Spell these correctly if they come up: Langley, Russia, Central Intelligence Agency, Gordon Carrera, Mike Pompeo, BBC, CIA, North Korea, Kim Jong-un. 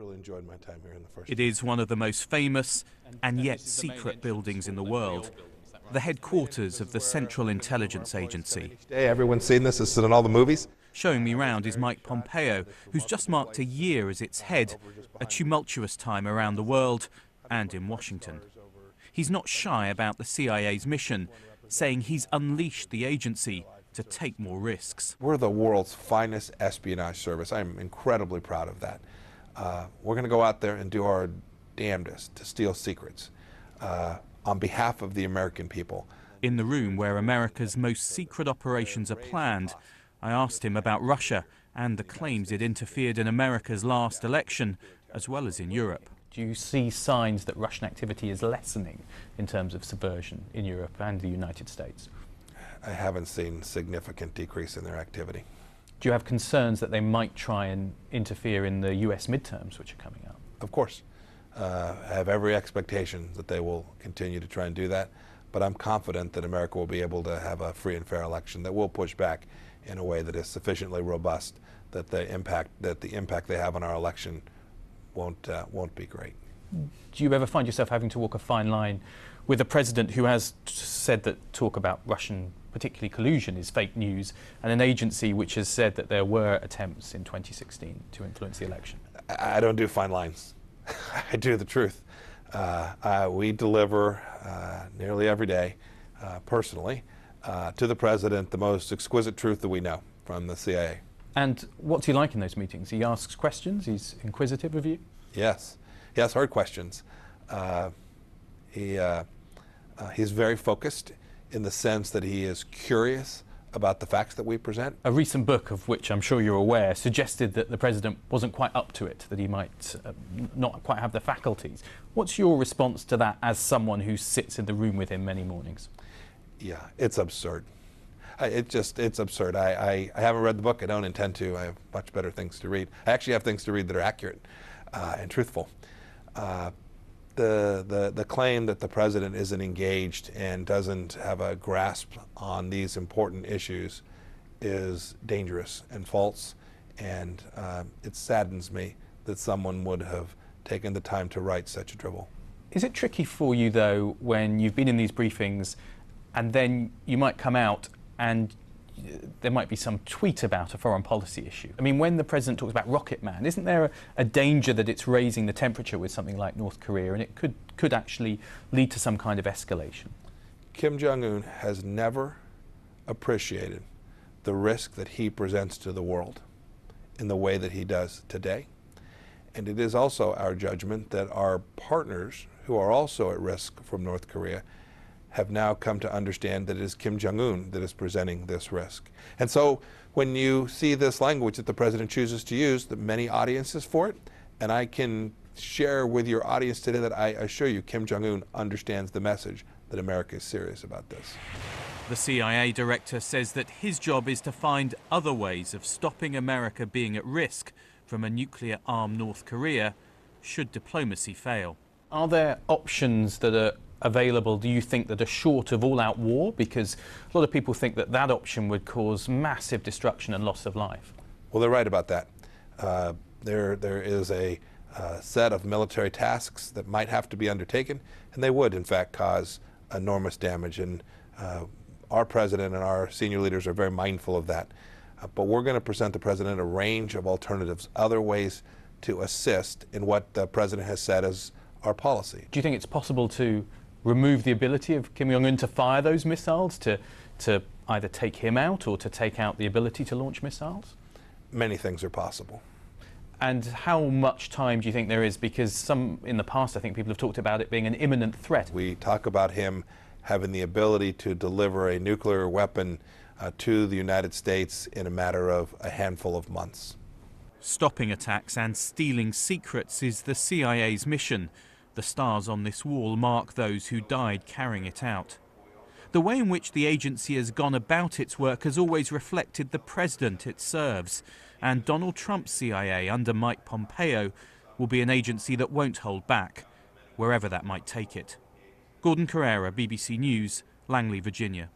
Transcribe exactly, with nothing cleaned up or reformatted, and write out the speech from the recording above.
really enjoyed my time here in the first. It is one of the most famous and yet secret buildings in the world, the headquarters of the Central Intelligence Agency. Hey, everyone's seen this, it's in all the movies. Showing me round is Mike Pompeo, who's just marked a year as its head, a tumultuous time around the world and in Washington. He's not shy about the C I A's mission, saying he's unleashed the agency to take more risks. We're the world's finest espionage service. I'm incredibly proud of that. Uh, we're going to go out there and do our damnedest to steal secrets uh, on behalf of the American people. In the room where America's most secret operations are planned, I asked him about Russia and the claims it interfered in America's last election, as well as in Europe. Do you see signs that Russian activity is lessening in terms of subversion in Europe and the United States? I haven't seen significant decrease in their activity. Do you have concerns that they might try and interfere in the U S midterms which are coming up? Of course. Uh, I have every expectation that they will continue to try and do that, but I'm confident that America will be able to have a free and fair election that will push back in a way that is sufficiently robust that the impact that the impact they have on our election won't, uh, won't be great. Do you ever find yourself having to walk a fine line with a president who has said that talk about Russian, particularly collusion, is fake news, and an agency which has said that there were attempts in twenty sixteen to influence the election? I don't do fine lines. I do the truth. Uh, uh, we deliver uh, nearly every day, uh, personally, uh, to the president the most exquisite truth that we know from the C I A. And what's he like in those meetings? He asks questions? He's inquisitive of you? Yes. He asks hard questions. Uh, he, uh, uh, he's very focused, in the sense that he is curious about the facts that we present. A recent book, of which I'm sure you're aware, suggested that the president wasn't quite up to it, that he might uh, not quite have the faculties. What's your response to that as someone who sits in the room with him many mornings? Yeah, it's absurd. I, it just, it's absurd. I, I, I haven't read the book. I don't intend to. I have much better things to read. I actually have things to read that are accurate uh, and truthful. Uh, The, the, the claim that the president isn't engaged and doesn't have a grasp on these important issues is dangerous and false, and uh, it saddens me that someone would have taken the time to write such a drivel. Is it tricky for you, though, when you've been in these briefings and then you might come out and there might be some tweet about a foreign policy issue? I mean, when the president talks about Rocket Man, isn't there a, a danger that it's raising the temperature with something like North Korea, and it could, could actually lead to some kind of escalation? Kim Jong-un has never appreciated the risk that he presents to the world in the way that he does today. And it is also our judgment that our partners, who are also at risk from North Korea, have now come to understand that it is Kim Jong-un that is presenting this risk. And so when you see this language that the president chooses to use, there are many audiences for it, and I can share with your audience today that I assure you Kim Jong-un understands the message that America is serious about this. The C I A director says that his job is to find other ways of stopping America being at risk from a nuclear-armed North Korea should diplomacy fail. Are there options that are available, do you think, that are short of all-out war? Because a lot of people think that that option would cause massive destruction and loss of life. Well, they're right about that. Uh, there, there is a uh, set of military tasks that might have to be undertaken, and they would, in fact, cause enormous damage. And uh, our president and our senior leaders are very mindful of that. Uh, but we're going to present the president a range of alternatives, other ways to assist in what the president has said as our policy. Do you think it's possible to remove the ability of Kim Jong-un to fire those missiles, to, to either take him out or to take out the ability to launch missiles? Many things are possible. And how much time do you think there is? Because some in the past, I think people have talked about it being an imminent threat. We talk about him having the ability to deliver a nuclear weapon uh, to the United States in a matter of a handful of months. Stopping attacks and stealing secrets is the C I A's mission. The stars on this wall mark those who died carrying it out. The way in which the agency has gone about its work has always reflected the president it serves, and Donald Trump's C I A under Mike Pompeo will be an agency that won't hold back, wherever that might take it. Gordon Carrera, B B C News, Langley, Virginia.